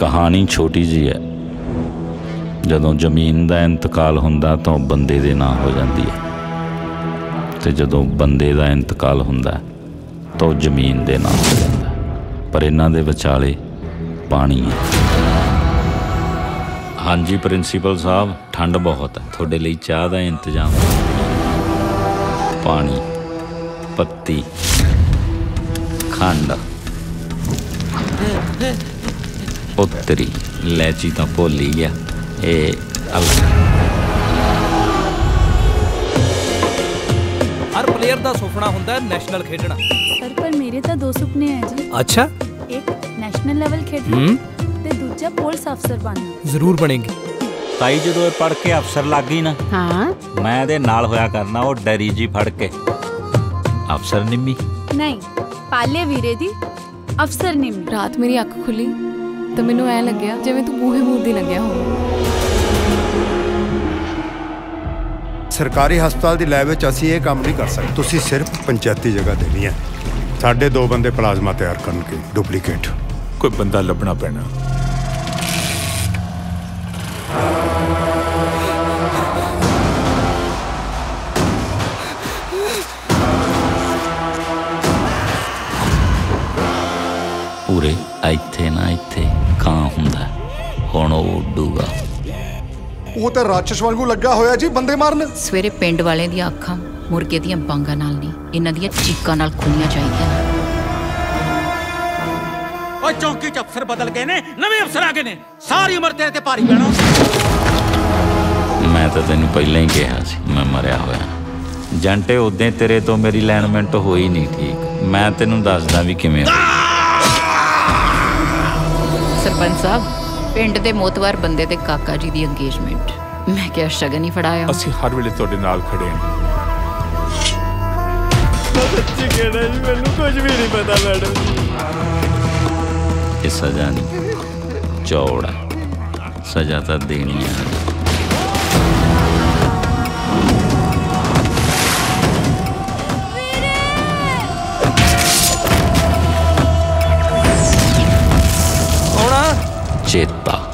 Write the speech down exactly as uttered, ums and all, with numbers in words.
कहानी छोटी जी है। जदों जमीन का इंतकाल हुंदा तो बंदे दे नाम हो जाती है, तो जदों बंदे का इंतकाल हुंदा तो जमीन दे नाम हो जाता है, पर इन्हां दे विचाले पानी है। हाँ जी प्रिंसीपल साहब, ठंड बहुत है, थोड़े लिए चाह का इंतजाम। पानी, पत्ती, खंड, उत्तरी इलायची तो भुल ही गया। ए, हर प्लेयर का सुपना होता है नेशनल खेलना। पर, पर मेरे तो दो सुपने हैं जी। अच्छा? एक नेशनल लेवल खेलना ते दूसरा पुलिस अफसर बनना। जरूर बनेगी। ताई जो ये पढ़ के अफसर लग गई ना। हाँ। मैं दे नाल होया करना वो डरी जी फड़ के अफसर निम्मी। नहीं, पाले वीरे दी अफसर निम्मी। रात मेरी अख खुली तो मैनू ऐ लग्या जिवें तू बूहे मूर्दी लग्या हो। सरकारी हस्पताल की लैब असी ये काम नहीं कर सकते। तुसी सिर्फ पंचायती जगह देनी है। साढ़े दो बंदे प्लाज्मा तैयार करनगे, डुप्लीकेट कोई बंदा लभना पैना। पूरे इत्थे ना इत्थे कां हुंदा, हुण ओह उड्डूगा। ਉਹ ਤਾਂ ਰਾਜਸ ਵਾਂਗੂ ਲੱਗਾ ਹੋਇਆ ਜੀ ਬੰਦੇ ਮਾਰਨ। ਸਵੇਰੇ ਪਿੰਡ ਵਾਲਿਆਂ ਦੀਆਂ ਅੱਖਾਂ ਮੁਰਗੇ ਦੀਆਂ ਬਾਂਗਾਂ ਨਾਲ ਨਹੀਂ, ਇਹਨਾਂ ਦੀਆਂ ਚੀਕਾਂ ਨਾਲ ਖੁੱਲੀਆਂ ਚਾਹੀਦੀਆਂ। ਓ ਚੌਂਕੀ ਚ ਅਫਸਰ ਬਦਲ ਗਏ ਨੇ, ਨਵੇਂ ਅਫਸਰ ਆ ਗਏ ਨੇ, ਸਾਰੀ ਉਮਰ ਤੇਰੇ ਤੇ ਭਾਰੀ ਪੈਣਾ। ਮੈਂ ਤਾਂ ਤੈਨੂੰ ਪਹਿਲਾਂ ਹੀ ਕਿਹਾ ਸੀ ਮੈਂ ਮਰਿਆ ਹੋਇਆ ਜੰਟੇ। ਉਦੋਂ ਤੇਰੇ ਤੋਂ ਮੇਰੀ ਅਲਾਈਨਮੈਂਟ ਹੋਈ ਨਹੀਂ ਠੀਕ। ਮੈਂ ਤੈਨੂੰ ਦੱਸਦਾ ਵੀ ਕਿਵੇਂ। ਸਰਪੰਚ ਸਾਹਿਬ, पिंड के मोतवार बंदे दे काका जी की एंगेजमेंट मैं क्या शगन ही फड़ाया। असीं हर वेले तुहाडे नाल खड़े हां। सच्ची कहना जी, मैनूं कुछ भी नहीं पता मैडम। ये सजा नहीं चौड़ा, सजा तो देनी है। चेता